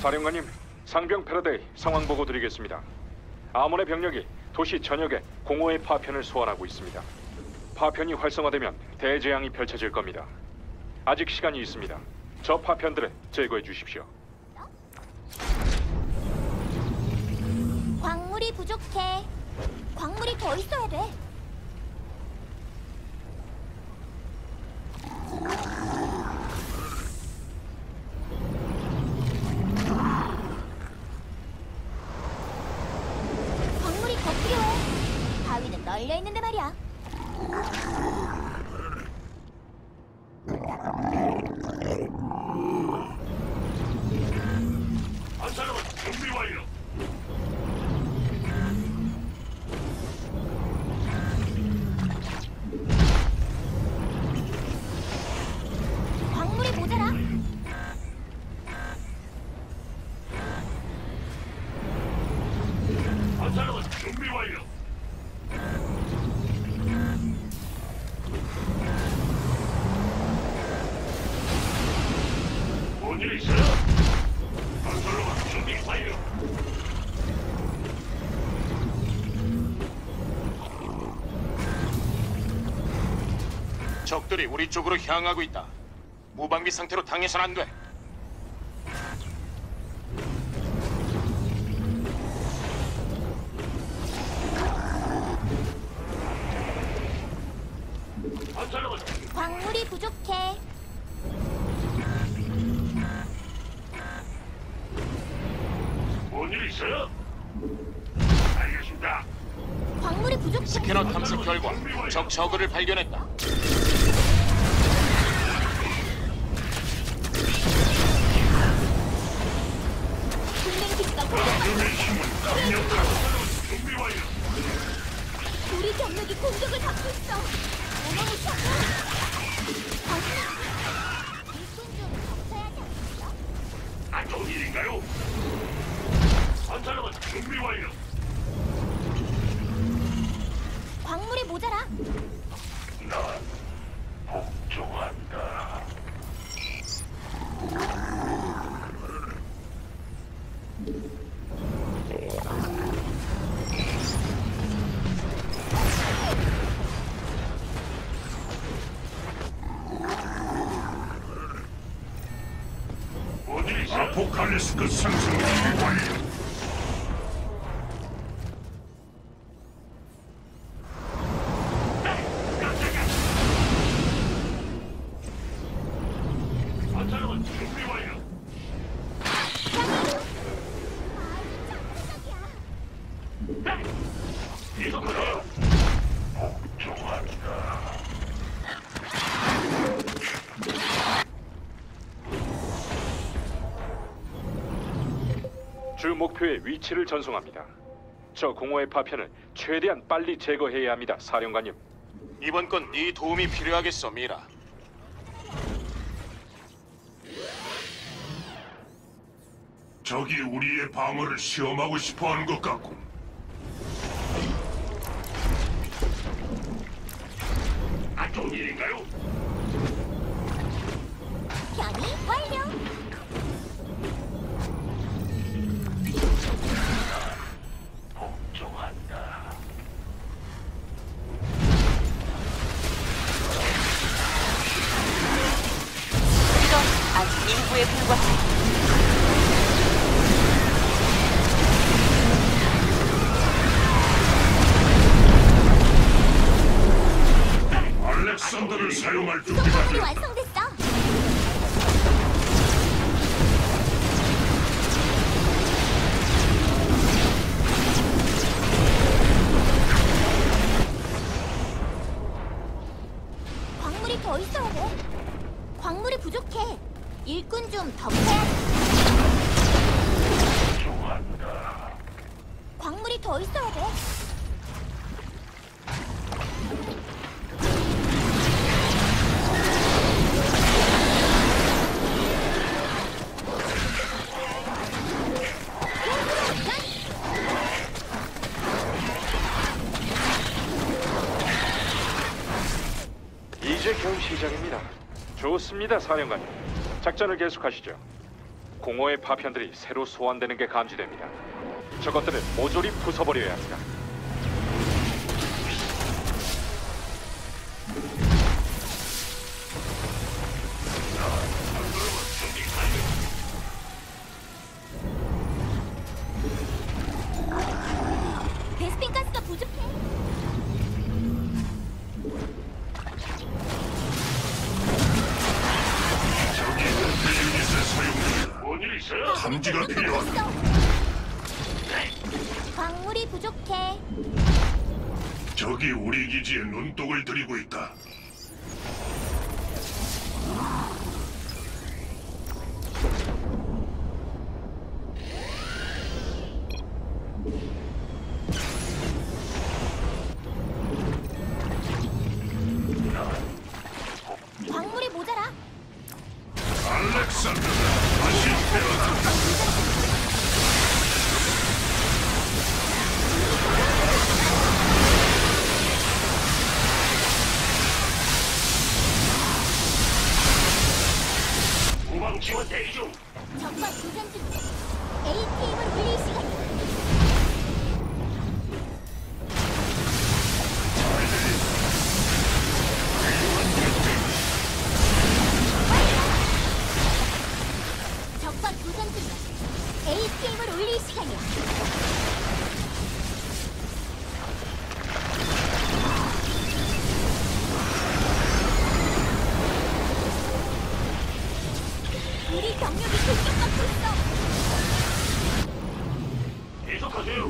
사령관님, 상병 패러데이 상황 보고 드리겠습니다. 아몬의 병력이 도시 전역에 공허의 파편을 소환하고 있습니다. 파편이 활성화되면 대재앙이 펼쳐질 겁니다. 아직 시간이 있습니다. 저 파편들을 제거해 주십시오. 광물이 부족해. 광물이 더 있어야 돼. 광물이 더 필요해. 바위는 널려 있는데 말이야. 안타까운 준비 완료. 광물이 모자라. 안타까운 준비 완료. 뭔일 있어요? 안타까운 준비 완료. 적들이 우리 쪽으로 향하고 있다. 무방비 상태로 당해선 안 돼. 광물이 부족해. 뭔일 있어요? 알겠습니다. 광물이 부족해. 스캐너 탐색 결과 적 저그를 발견했다. 우리 병력이 공격을 받고 있어. 어머니 참. 일꾼 좀 덮쳐야 돼. 안 좋은 일인가요? 안타까운 준비 완료. 광물이 모자라. 난 복종한다. 아포칼립스 상승 완료. 주 목표의 위치를 전송합니다. 저 공허의 파편을 최대한 빨리 제거해야 합니다, 사령관님. 이번 건 네 도움이 필요하겠어, 미라. 적이 우리의 방어를 시험하고 싶어하는 것 같군. 안 좋은 일인가요? 변이 완료. 일부에 불과해. 알렉산더를 사용할 준비가 됐다. 완성됐어. 광물이 더 있어야 돼. 광물이 부족해. 일꾼 좀 덮쳐야 돼. 좋아한다. 광물이 더 있어야 돼. 이제 겨우 시작입니다. 좋습니다, 사령관님. 작전을 계속하시죠. 공허의 파편들이 새로 소환되는 게 감지됩니다. 저것들을 모조리 부숴버려야 합니다. 감지가 필요하다. 광물이 부족해. 적이 우리 기지에 눈독을 들이고 있다. 광물이 모자라. 알렉산더, 다시 태어났다. 우방 지원 대기 중. 정말 고생 중이네. ATM을 돌릴 시간. ATM을 올릴 시간이야. 우리 경력이 공격받고 있어. 계속하세요.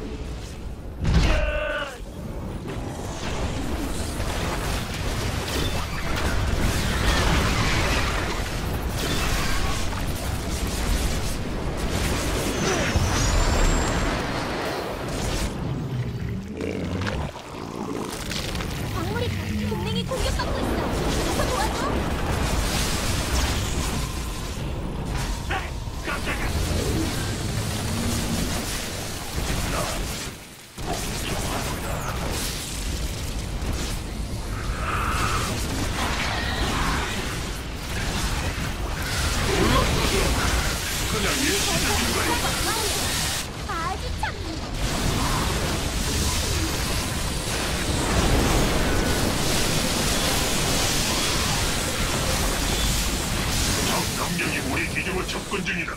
접근 중이다.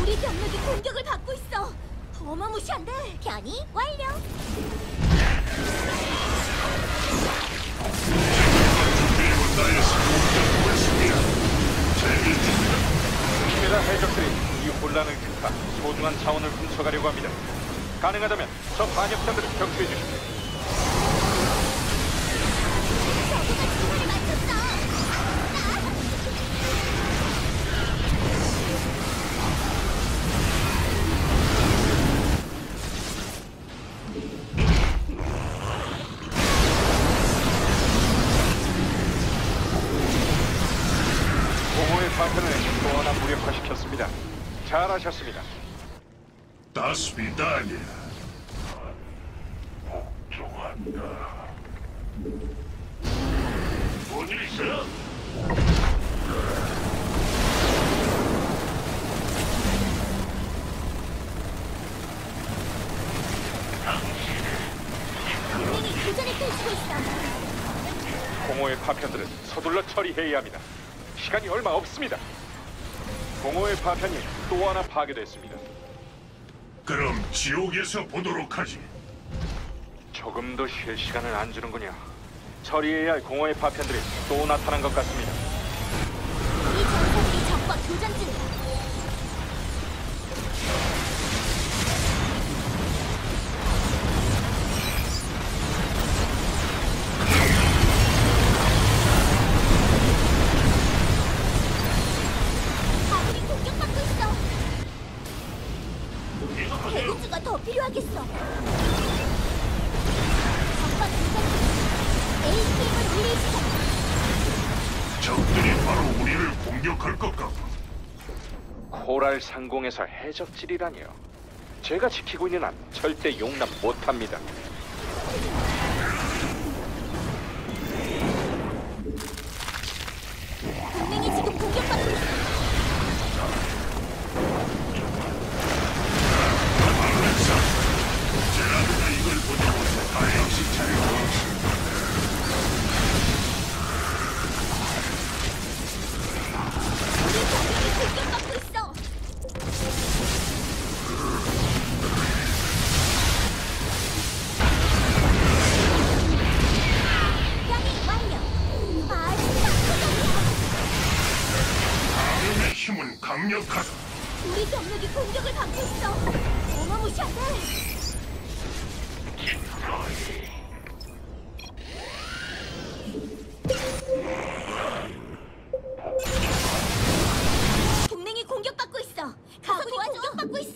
우리 병력이 공격을 받고 있어. 어마무시한데. 견이 완료. 미라 해적들이 이 혼란을 극하 소중한 자원을 훔쳐가려고 합니다. 가능하다면 저 반역자들을 격추해 주십시오. 저구가 주문을 맞췄어. 공허의 파편을 또 하나 무력화시켰습니다. 잘하셨습니다. 다스비다니아. 복종한다. 뭔 일 있어요? 당신이 교전에 펼치고 있어. 공허의 파편들은 서둘러 처리해야 합니다. 시간이 얼마 없습니다. 공허의 파편이 또 하나 파괴됐습니다. 그럼 지옥에서 보도록 하지. 조금 더 쉴 시간을 안 주는군요. 처리해야 할 공허의 파편들이 또 나타난 것 같습니다. 이 전투기 적과 교전 중이다. 대구주가 더 필요하겠어. 적과 교전 중. ATM을 돌릴 시간. 적들이 바로 우리를 공격할 것 같군. 코랄 상공에서 해적질이라니요. 제가 지키고 있는 한 절대 용납 못합니다. 동맹이 공격받고 있어. 가군이 공격받고 있어.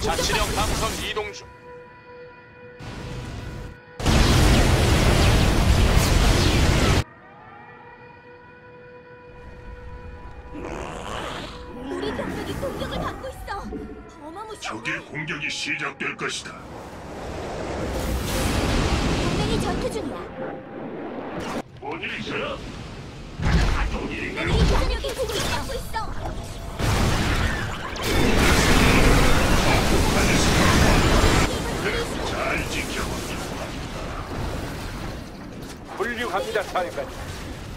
자치령 방선 이동 중. 우리 병력이 공격을 받고 있어. 어마무시. 적의 공격이 시작될 것이다. 동맹이 전투 중이야. 뭔 일이 있어요? 어떤 일인가요? 병력이 공격을 받고 있어. 잘 지켜봅니다. 훌륭합니다, 사령관님.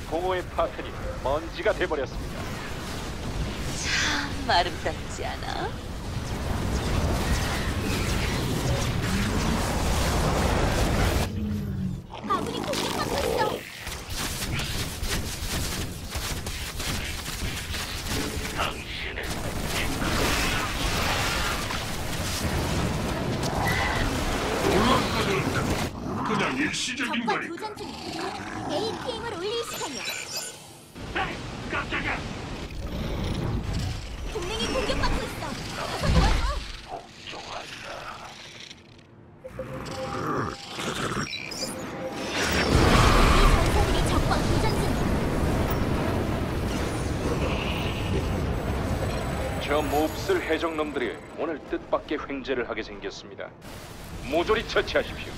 공허의 파편이 먼지가 돼버렸습니다. 참 아름답지 않아? 아군이 공격받고 있어. 그냥 일시적인 거니까. 적과 교전 중이야. APM을 올릴 시간이야. 에이, 깜짝이야. 동맹이 공격받고 있어. 가서 도와줘. 걱정한다. 이 전사들이 적과 교전 중이야. 저 몹쓸 해적놈들이 오늘 뜻밖의 횡재를 하게 생겼습니다. 모조리 처치하십시오.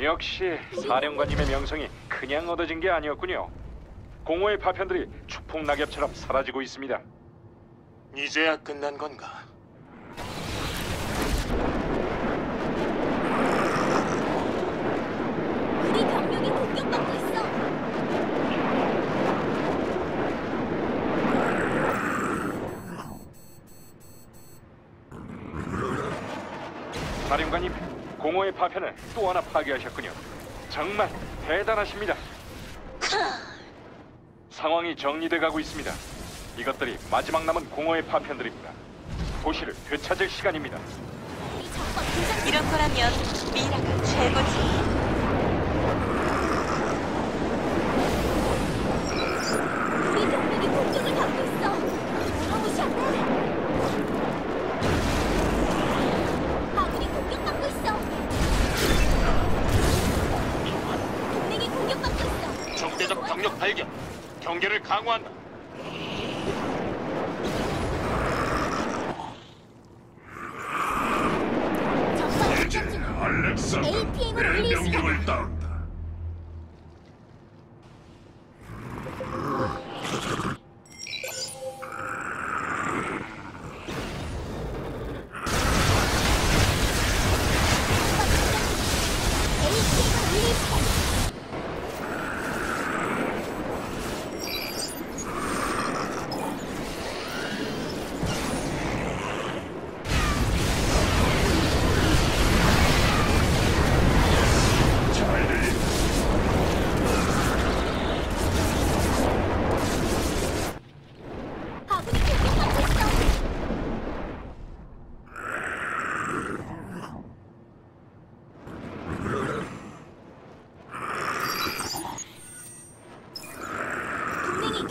역시 사령관님의 명성이 그냥 얻어진 게 아니었군요. 공허의 파편들이 추풍 낙엽처럼 사라지고 있습니다. 이제야 끝난 건가? 우리 병력이 공격받고 있어. 사령관님, 공허의 파편을 또 하나 파괴하셨군요. 정말 대단하십니다. 상황이 정리돼 가고 있습니다. 이것들이 마지막 남은 공허의 파편들입니다. 도시를 되찾을 시간입니다. 이런 거라면 미라가 최고지. 우리 동맹이 공격을 받고 있어. 너무 무시한다. 적대적 병력 발견. 경계를 강화한다. 이제 알렉산더 내 병력을 따른다.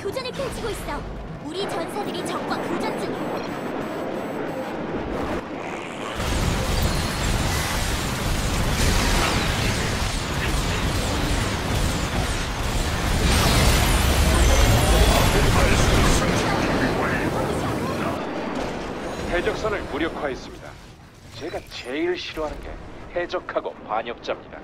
교전을 펼치고 있어. 우리 전사들이 적과 교전 중이야. 해적선을 무력화했습니다. 제가 제일 싫어하는 게 해적하고 반역자입니다.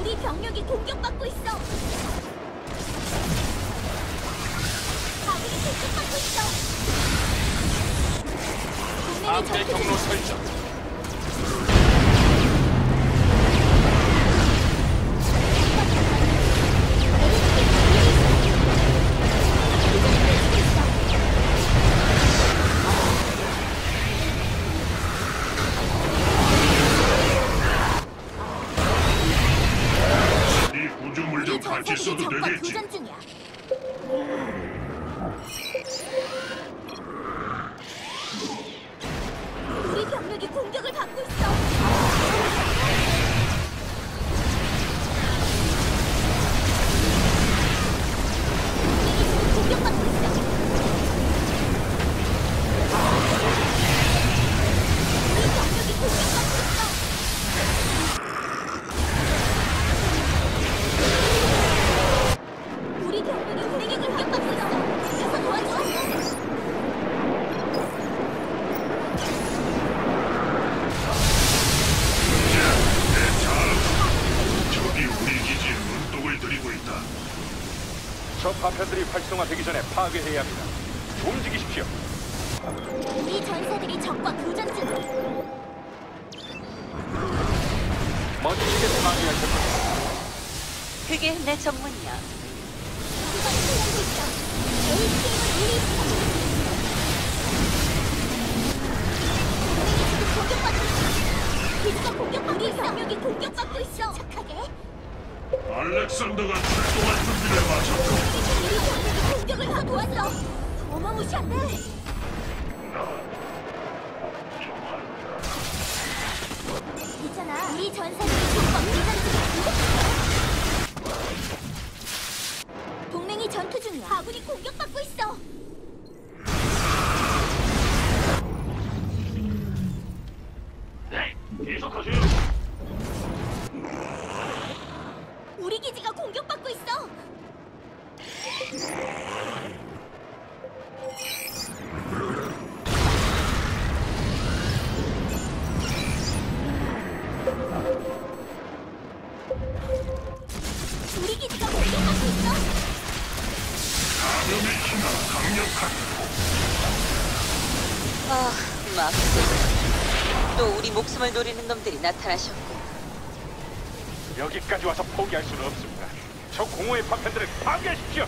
우리 병력이 공격받고 있어. 아군이 공격받고 있어. 앞대 경로 설정. 파편들이 활성화되기 전에 파괴해야 합니다. 움직이십시오. 이 전사들이 적과 교전 중. 멋지게 파괴하셨군요. 그게 내 전문이야. 그건 필요하고 있어. ATM을 유리시켜. 공격받고 있어. 병력이 공격받고 있어. 착하게. 알렉산더가 출동할 준비를 마쳤고 공격을 다 도왔어. 어마무시한데? 있잖아, 우리 전사들이 동맹이 전투 중이야. 아군이 공격받고 있어. 네, 계속하세요. 우리 기지가 공격받고 있어! 우리 기지가 공격받고 있어! 가늠의 힘은 강력하고! 아, 막스. 또 우리 목숨을 노리는 놈들이 나타나셨고. 여기까지 와서 포기할 수는 없습니다. 저 공허의 파편들을 파괴하십시오.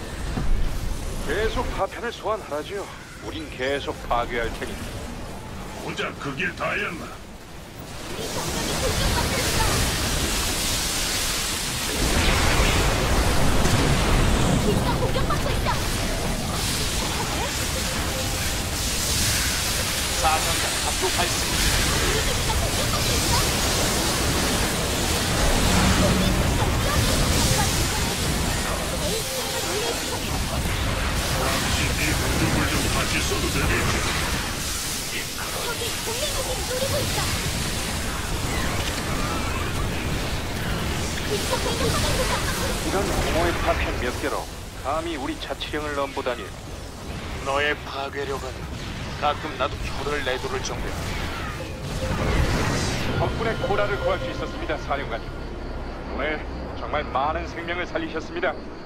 계속 파편을 소환하라지요. 우린 계속 파괴할 테니. 고작 그 길 다였나? 우리 병력이 공격받고 있어. 기지가 공격받고 있어. 사상자 앞으로 발생. 우리 기지가 공격받고 있어. 이런 공허의 파편 몇 개로 감히 우리 자치령을 넘보다니. 너의 파괴력은 가끔 나도 혀를 내도를 정도야. 덕분에 코랄을 구할 수 있었습니다, 사령관님. 오늘 정말 많은 생명을 살리셨습니다.